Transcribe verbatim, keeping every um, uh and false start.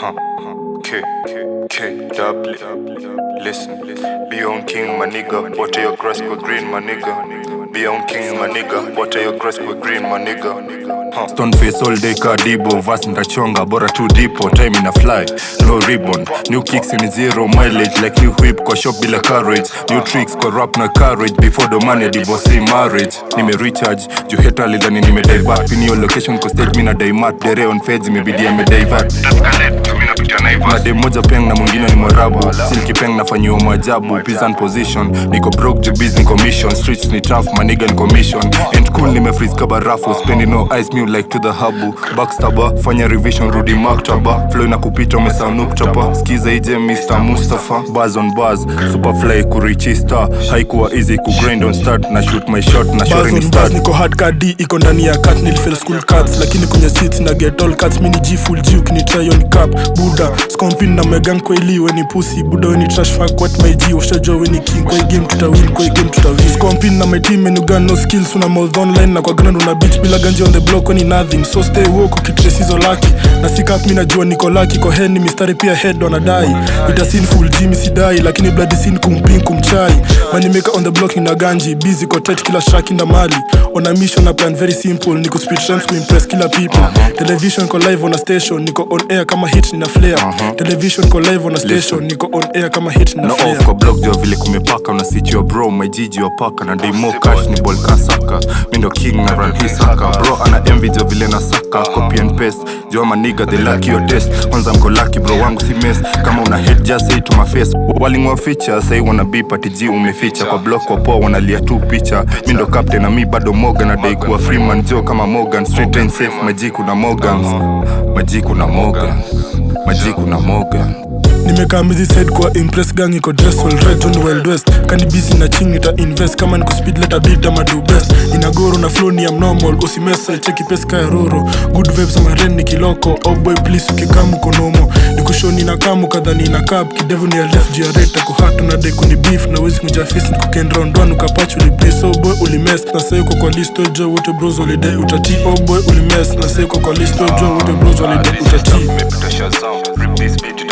huh, K, K, double, listen, be on king, my nigga, water your grass go green, my nigga, be on king, my nigga, water your grass go green, my nigga, huh. Stone face all day, Cardibo, verse ndachonga, bora too deep, on time in a fly, no ribbon, new kicks in zero mileage, like new whip, kwa shop bila carriage, new tricks, kwa rap na carriage, before the money, divorcee marriage, nime recharge, ju heta lidhani nime divert, in your location, kwa stage mina dimat, dere on feds, imebidi ya me divert, Made moja peng na mwingine ni mwarabu Silky peng na fanyo majabu Peace and position Niko broke, jobbies ni commission Streets ni tough, maniga ni commission Ain't cool ni mefreeze kabarafu Spending no eyes new like to the habu Backstabber, fanya revision, rudi maktaba Flow na kupita umesa nuktapa Skiza ije mister Mustafa Barz on Barz, superfly kurichi star Haikuwa easy kugrind on start Na shoot my shot, na sure ni start Barz on Barz niko hard kadi, iko ndani ya cut Nilfail school cuts, lakini kwenye seats Na get all cuts, mini G full juke Ni try on cup, buda Skonvin na megang kwa ili weni pussy Buda weni trash fuck what my G Ushajua weni king kwa game tutawin Kwa game tutawin Skonvin na my team menu gun no skills Una mouth online na kwa ground una bitch Bila ganji on the block weni nothing So stay woke ukitrace izo lucky Na sick up mina jua niko lucky Kwa head ni mistari pia head wanadai Itasin full G misidai Lakini bloody sin kumping kumchai Mani maker on the block nina ganji Busy kwa tight kila shack in the mali On a mission na plan very simple Niko speed rams kuimpress kila people Television kwa live on a station Niko on air kama hit nina flare Television ko live on a station Niko on air kama hit na fair Na off kwa block jua vile kumepaka Una sit your bro, my Gigi wapaka Na demo cash ni ball kasaka Mindo king na run hisaka Bro ana envy jua vile nasaka Copy and paste Jua maniga they lack your taste Kwanza mko lucky bro wangu si mess Kama una hate just say to my face Walingwa feature Say wanna be party G umeficha Kwa block kwa poa wanalia tu picha Mindo captain na mi bado Morgan Na day kuwa free man Joe kama Morgan Straight and safe Majiku na Morgans Majiku na Morgans Majiku na Morgan Nimeka mizi said kwa impress gang Iko dress all red on wild west Kandi busy na ching nita invest Kama niko speed letter beat ama do best Inagoro na flow ni am normal Usi mesa cheki peska ya roro Good vibes ama ren ni kiloko Oh boy please ukikamu konomo Nikusho ni nakamu kadha ni nakab Kidevu ni alef jiareta kuhatu na deku ni beef Na wezi kunjafisi nikuken round one Ukapachu ni bliss Oh boy ulimes Na sayo kwa kwa listo joe wote bros holiday utati Oh boy ulimes Na sayo kwa kwa listo joe wote bros holiday utati Repeat speed